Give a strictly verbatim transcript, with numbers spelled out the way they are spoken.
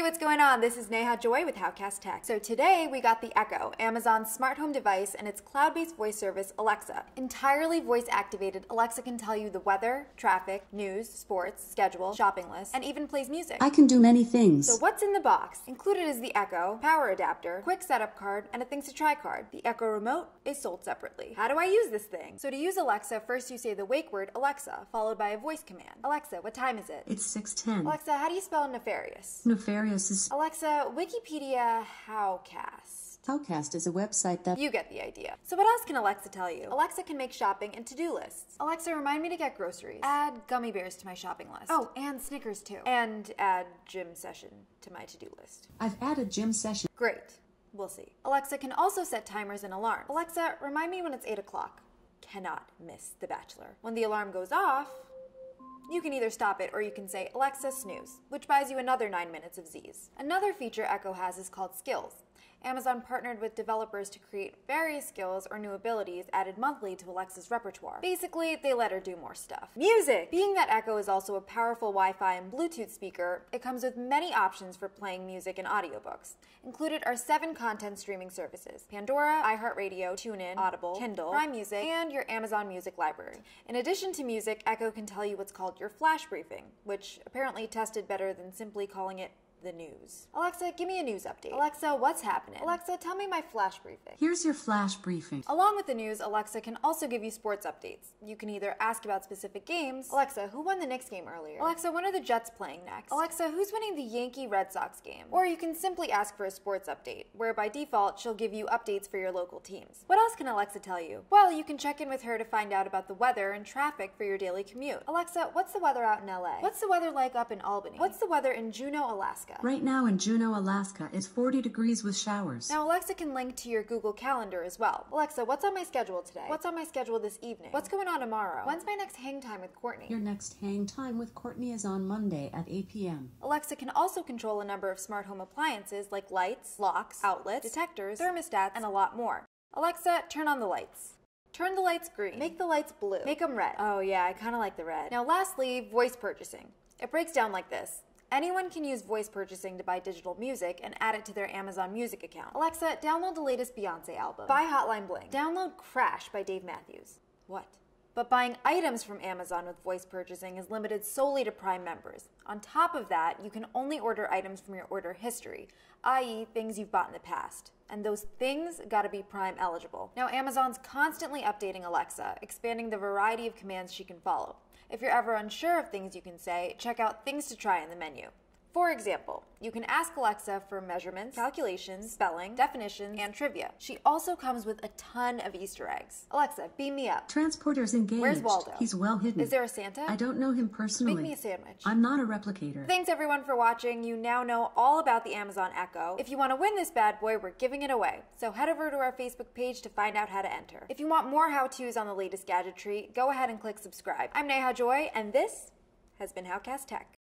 Hey, what's going on? This is Neha Joy with Howcast Tech. So today we got the Echo, Amazon's smart home device, and its cloud-based voice service, Alexa. Entirely voice-activated, Alexa can tell you the weather, traffic, news, sports, schedule, shopping list, and even plays music. I can do many things. So what's in the box? Included is the Echo, power adapter, quick setup card, and a things to try card. The Echo remote is sold separately. How do I use this thing? So to use Alexa, first you say the wake word, Alexa, followed by a voice command. Alexa, what time is it? It's six ten. Alexa, how do you spell nefarious? Nefarious. Alexa, Wikipedia Howcast. Howcast is a website that... You get the idea. So what else can Alexa tell you? Alexa can make shopping and to-do lists. Alexa, remind me to get groceries. Add gummy bears to my shopping list. Oh, and Snickers too. And add gym session to my to-do list. I've added gym session. Great. We'll see. Alexa can also set timers and alarms. Alexa, remind me when it's eight o'clock. Cannot miss The Bachelor. When the alarm goes off... You can either stop it or you can say, Alexa, snooze, which buys you another nine minutes of Z's. Another feature Echo has is called skills. Amazon partnered with developers to create various skills or new abilities added monthly to Alexa's repertoire. Basically, they let her do more stuff. Music! Being that Echo is also a powerful Wi-Fi and Bluetooth speaker, it comes with many options for playing music and audiobooks. Included are seven content streaming services: Pandora, iHeartRadio, TuneIn, Audible, Kindle, Prime Music, and your Amazon Music Library. In addition to music, Echo can tell you what's called your flash briefing, which apparently tested better than simply calling it the news. Alexa, give me a news update. Alexa, what's happening? Alexa, tell me my flash briefing. Here's your flash briefing. Along with the news, Alexa can also give you sports updates. You can either ask about specific games. Alexa, who won the Knicks game earlier? Alexa, when are the Jets playing next? Alexa, who's winning the Yankee Red Sox game? Or you can simply ask for a sports update, where by default, she'll give you updates for your local teams. What else can Alexa tell you? Well, you can check in with her to find out about the weather and traffic for your daily commute. Alexa, what's the weather out in L A? What's the weather like up in Albany? What's the weather in Juneau, Alaska? Right now in Juneau, Alaska, it's forty degrees with showers. Now Alexa can link to your Google Calendar as well. Alexa, what's on my schedule today? What's on my schedule this evening? What's going on tomorrow? When's my next hang time with Courtney? Your next hang time with Courtney is on Monday at eight p m Alexa can also control a number of smart home appliances like lights, locks, outlets, detectors, thermostats, and a lot more. Alexa, turn on the lights. Turn the lights green. Make the lights blue. Make them red. Oh yeah, I kind of like the red. Now lastly, voice purchasing. It breaks down like this. Anyone can use voice purchasing to buy digital music and add it to their Amazon Music account. Alexa, download the latest Beyoncé album. Buy Hotline Bling. Download Crash by Dave Matthews. What? But buying items from Amazon with voice purchasing is limited solely to Prime members. On top of that, you can only order items from your order history, that is things you've bought in the past. And those things gotta be Prime eligible. Now Amazon's constantly updating Alexa, expanding the variety of commands she can follow. If you're ever unsure of things you can say, check out Things to Try in the menu. For example, you can ask Alexa for measurements, calculations, spelling, definitions, and trivia. She also comes with a ton of Easter eggs. Alexa, beam me up. Transporter's engaged. Where's Waldo? He's well hidden. Is there a Santa? I don't know him personally. Make me a sandwich. I'm not a replicator. Thanks everyone for watching. You now know all about the Amazon Echo. If you want to win this bad boy, we're giving it away. So head over to our Facebook page to find out how to enter. If you want more how-tos on the latest gadgetry, go ahead and click subscribe. I'm Neha Joy, and this has been Howcast Tech.